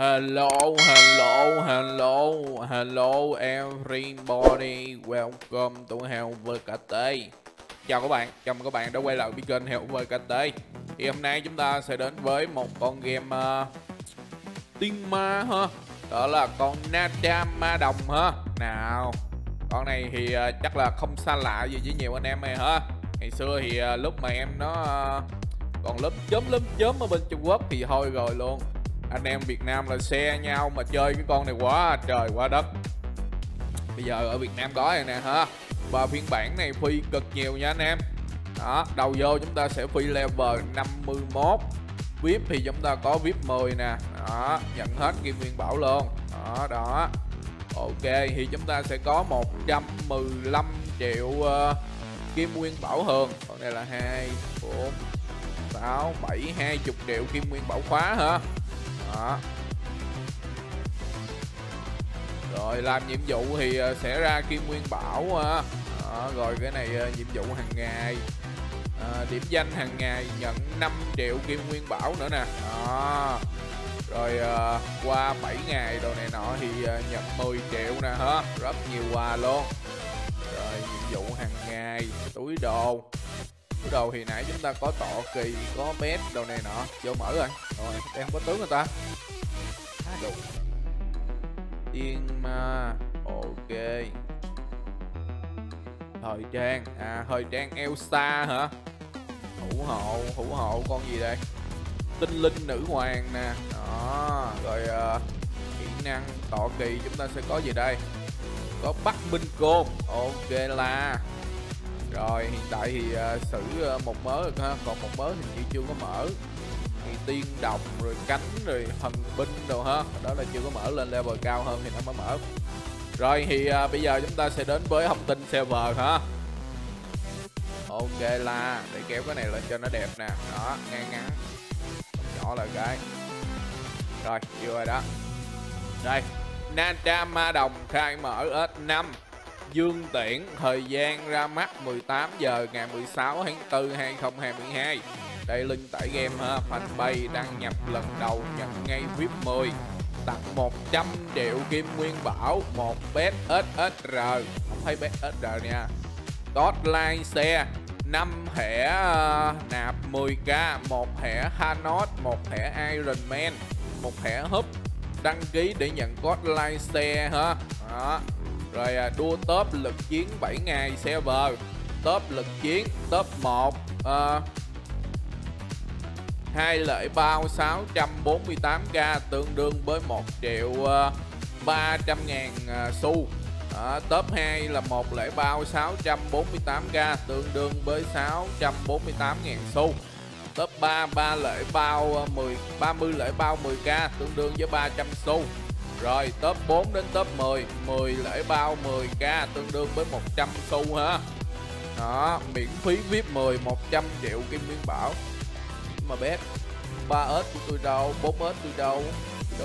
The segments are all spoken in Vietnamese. Hello everybody, welcome to HeoVKT. Chào các bạn, chào mừng các bạn đã quay lại với kênh HeoVKT. Thì hôm nay chúng ta sẽ đến với một con game tiên ma ha. Đó là con NaTra Ma Đồng ha. Nào, con này thì chắc là không xa lạ gì với nhiều anh em này ha. Ngày xưa thì lúc mà em nó còn lớp chớm ở bên Trung Quốc thì thôi rồi luôn. Anh em Việt Nam là xe nhau mà chơi cái con này quá trời quá đất. Bây giờ ở Việt Nam có này nè ha. Và phiên bản này phi cực nhiều nha anh em. Đó, đầu vô chúng ta sẽ phi level 51. VIP thì chúng ta có VIP 10 nè. Đó, nhận hết kim nguyên bảo luôn. Đó, đó. Ok, thì chúng ta sẽ có 115 triệu kim nguyên bảo hường. Còn đây là 2, 4, 6, 7, 20 triệu kim nguyên bảo khóa hả? Đó. Rồi làm nhiệm vụ thì sẽ ra kim nguyên bảo. Đó. Rồi cái này nhiệm vụ hàng ngày, điểm danh hàng ngày, nhận 5 triệu kim nguyên bảo nữa nè. Đó. Rồi qua 7 ngày đồ này nọ thì nhận 10 triệu nè hả? Rất nhiều quà luôn. Rồi nhiệm vụ hàng ngày, túi đồ. Cái đầu thì nãy chúng ta có tọ kỳ, có bếp đồ này nọ, vô mở rồi. Rồi em có tướng người ta đủ tiên ma. Ok, thời trang à, thời trang Elsa hả? Hữu hộ con gì đây, tinh linh nữ hoàng nè. Đó rồi kỹ năng tọ kỳ chúng ta sẽ có gì đây, có bắt binh côn. Ok là rồi, hiện tại thì xử một mớ được ha, còn một mớ thì chị chưa có mở. Thì tiên đồng rồi cánh rồi thần binh đồ ha, đó là chưa có mở, lên level cao hơn thì nó mới mở. Rồi thì bây giờ chúng ta sẽ đến với thông tin server ha. Ok là để kéo cái này lên cho nó đẹp nè, đó ngay ngắn, nhỏ lại cái. Rồi chưa rồi đó. Đây, NaTra Ma Đồng khai mở S5. Dương tiễn, thời gian ra mắt 18 giờ ngày 16 tháng 4 2022. Đây link tải game ha, fanpage đăng nhập lần đầu nhận ngay VIP 10, tặng 100 triệu kim nguyên bảo, 1 bet SSR, không thấy bet SSR nha. Code like share, 5 thẻ nạp 10k, 1 thẻ Thanos, 1 thẻ Iron Man, 1 thẻ húp. Đăng ký để nhận code like share ha. Đó. Rồi đua top lực chiến 7 ngày server, top lực chiến top 1 2 lợi bao 648k tương đương với 1 triệu 300 ngàn xu. Top 2 là 1 lợi bao 648k tương đương với 648 ngàn xu. Top 3 3 lợi bao 30 lợi bao 10k tương đương với 300 xu. Rồi top 4 đến top 10, 10 lễ bao 10k tương đương với 100 xu ha. Đó, miễn phí VIP 10, 100 triệu kim nguyên bảo. Mà bé 3S của tôi đâu, 4S tôi đâu,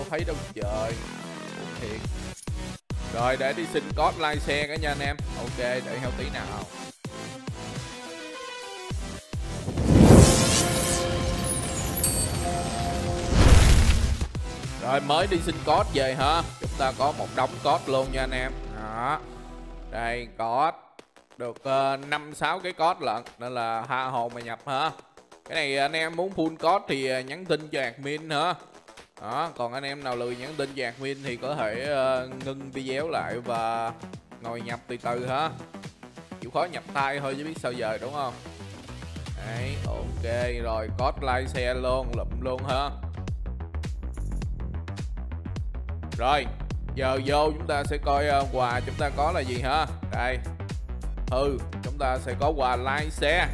thấy đâu trời. Thiệt. Rồi để đi xin code like share cả nha anh em. Ok, để heo tí nào. Rồi mới đi xin code về ha. Chúng ta có một đống code luôn nha anh em. Đó. Đây code được 5-6 cái code lận, nên là tha hồ mà nhập ha. Cái này anh em muốn full code thì nhắn tin cho admin ha. Đó, còn anh em nào lười nhắn tin cho admin thì có thể ngưng video lại và ngồi nhập từ từ ha. Chịu khó nhập tay thôi chứ biết sao giờ đúng không? Đấy, ok rồi code like share luôn, lụm luôn ha. Rồi, giờ vô chúng ta sẽ coi quà chúng ta có là gì ha. Đây. Chúng ta sẽ có quà like share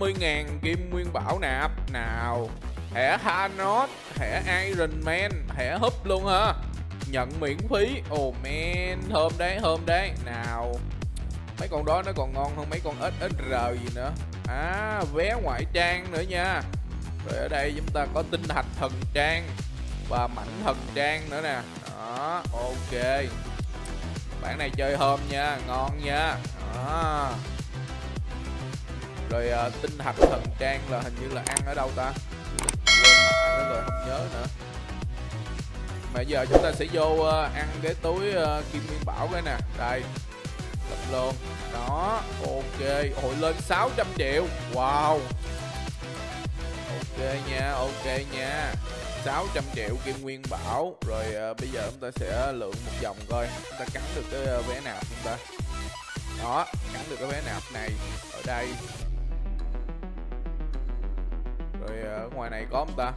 50.000 kim nguyên bảo nạp. Nào, thẻ Thanos, thẻ Iron Man, thẻ húp luôn ha. Nhận miễn phí. Oh man, hôm đấy. Nào. Mấy con đó nó còn ngon hơn mấy con SSR gì nữa. À, vé ngoại trang nữa nha. Rồi ở đây chúng ta có tinh thạch thần trang và mảnh thần trang nữa nè. Đó, ok. Bản này chơi hôm nha, ngon nha. Đó. Rồi tinh thạch thần trang là hình như là ăn ở đâu ta? Quên rồi, không nhớ nữa. Mà giờ chúng ta sẽ vô ăn cái túi Kim Nguyên Bảo cái nè. Đây, tập luôn. Đó, ok. Hồi lên 600 triệu. Wow. Ok nha, ok nha. 600 triệu Kim Nguyên Bảo. Rồi bây giờ chúng ta sẽ lượn một vòng coi chúng ta cắn được cái vé nạp chúng ta. Đó, cắn được cái vé nạp này ở đây. Rồi ở ngoài này có không ta?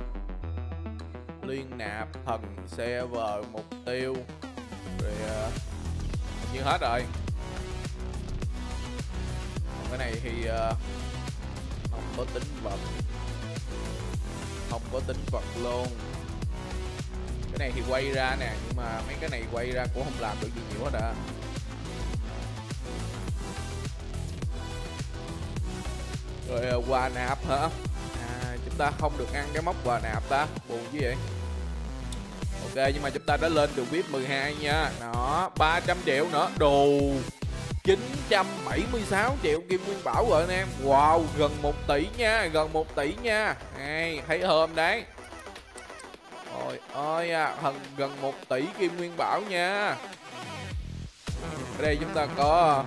Liên nạp, thần, server, mục tiêu. Rồi như hết rồi. Cái này thì không có tính vật. Không có tính vật luôn. Cái này thì quay ra nè. Nhưng mà mấy cái này quay ra cũng không làm được gì nhiều hết à. Rồi quà nạp hả? Chúng ta không được ăn cái móc quà nạp ta. Buồn chứ vậy. Ok, nhưng mà chúng ta đã lên được VIP 12 nha. Đó, 300 triệu nữa. Đồ 976 triệu Kim Nguyên Bảo rồi anh em. Wow, gần 1 tỷ nha. Gần 1 tỷ nha. Hay, thấy hôm đấy. Ôi ơi, gần 1 tỷ Kim Nguyên Bảo nha. Ở đây chúng ta có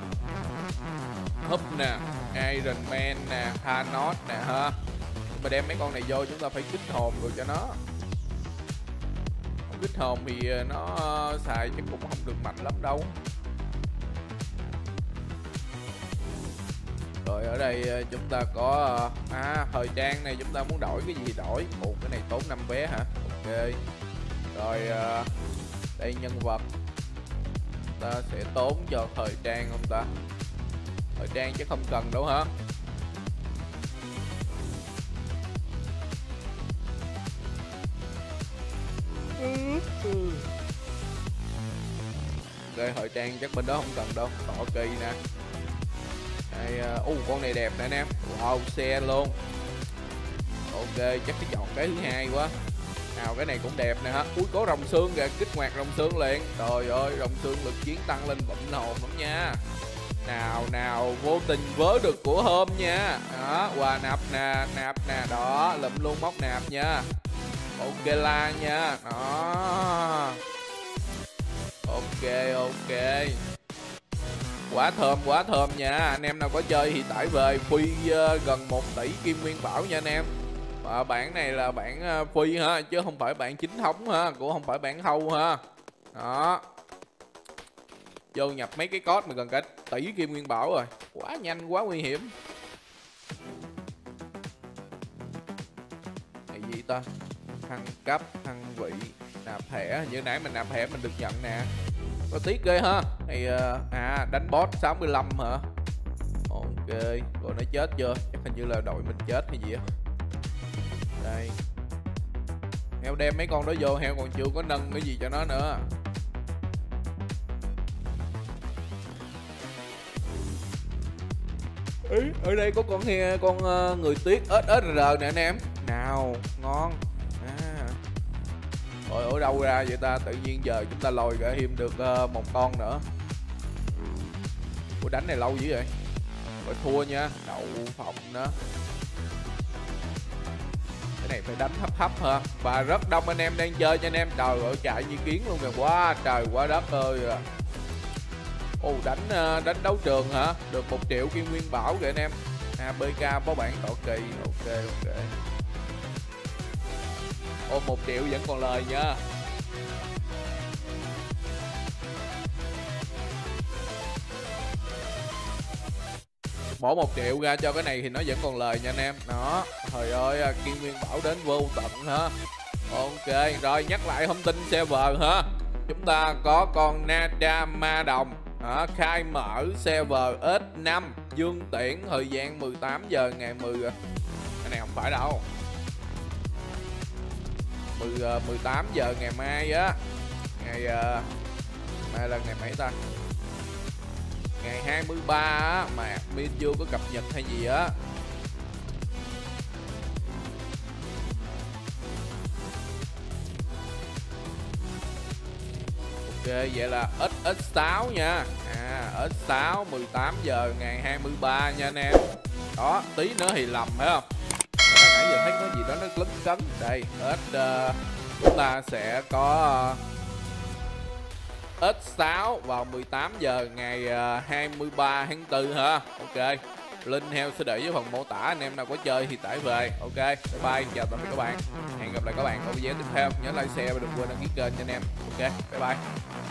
Húp nè, Iron Man nè, Thanos nè ha. Mà đem mấy con này vô chúng ta phải kích hồn rồi cho nó. Không kích hồn thì nó xài chứ cũng không được mạnh lắm đâu. Rồi ở đây chúng ta có thời trang này, chúng ta muốn đổi cái gì đổi. Ồ, cái này tốn 5 vé hả? Ok. Rồi đây nhân vật. Chúng ta sẽ tốn cho thời trang không ta? Thời trang chứ không cần đâu hả? Đây, thời trang chắc bên đó không cần đâu. Tỏ kỳ nè. Con này đẹp nè anh em. Wow, xe luôn. Ok, chắc cái chọn cái thứ hai quá. Nào, cái này cũng đẹp nè hả. Ui, có rồng xương kìa, kích hoạt rồng xương liền. Trời ơi, rồng xương lực chiến tăng lên bẩm hồn lắm nha. Nào nào, vô tình vớ được của hôm nha. Đó, quà nạp nè, nạp nè. Đó, lụm luôn móc nạp nha. Ok la nha. Đó. Ok, ok. Quá thơm nha. Anh em nào có chơi thì tải về. Free gần 1 tỷ Kim Nguyên Bảo nha anh em. Bản này là bản free ha, chứ không phải bản chính thống ha, cũng không phải bản hâu ha. Đó. Vô nhập mấy cái code mà gần cả tỷ Kim Nguyên Bảo rồi. Quá nhanh, quá nguy hiểm. Này gì ta? Thăng cấp, thăng vị, nạp thẻ. Như nãy mình nạp thẻ mình được nhận nè. Có tiếc ghê ha. Thì đánh boss 65 hả? Ok, rồi nó chết chưa? Chắc hình như là đội mình chết hay gì á. Đây. Heo đem mấy con đó vô, heo còn chưa có nâng cái gì cho nó nữa. Ý, ở đây có con heo, con người tuyết SSR nè anh em. Nào, ngon. Rồi ở đâu ra vậy ta? Tự nhiên giờ chúng ta lòi cả hiểm được một con nữa. Ủa, đánh này lâu dữ vậy? Rồi thua nha. Đậu phòng nữa. Cái này phải đánh hấp hấp hả? Và rất đông anh em đang chơi nha anh em. Trời ơi, chạy như kiến luôn kìa. Quá trời quá đất ơi. Ồ, đánh đấu trường hả? Được 1 triệu Kim Nguyên Bảo kìa anh em. BK có bản tọa kỳ. Ok, ok. Ôm 1 triệu vẫn còn lời nha. Bỏ 1 triệu ra cho cái này thì nó vẫn còn lời nha anh em. Đó, trời ơi, Kim Nguyên Bảo đến vô tận hả. Ok, rồi nhắc lại thông tin server hả. Chúng ta có con NaTra Ma Đồng hả? Khai mở server S5 Dương Tiễn, thời gian 18 giờ ngày 10. Cái này không phải đâu, 18 giờ ngày mai á. Mai là ngày mấy ta? Ngày 23 á. Mà admin chưa có cập nhật hay gì á. Ok, vậy là XX6 nha. XX6 18 giờ ngày 23 nha anh em. Đó, tí nữa thì lầm phải không? Nãy giờ thấy có gì đó nó lấn cấn. Đây, chúng ta sẽ có X6 vào 18 giờ ngày 23 tháng 4 ha. Ok. Link heo sẽ để dưới phần mô tả, anh em nào có chơi thì tải về. Ok, bye bye, chào tạm biệt các bạn. Hẹn gặp lại các bạn ở video tiếp theo. Nhớ like, share và đừng quên đăng ký kênh cho anh em. Ok, bye bye.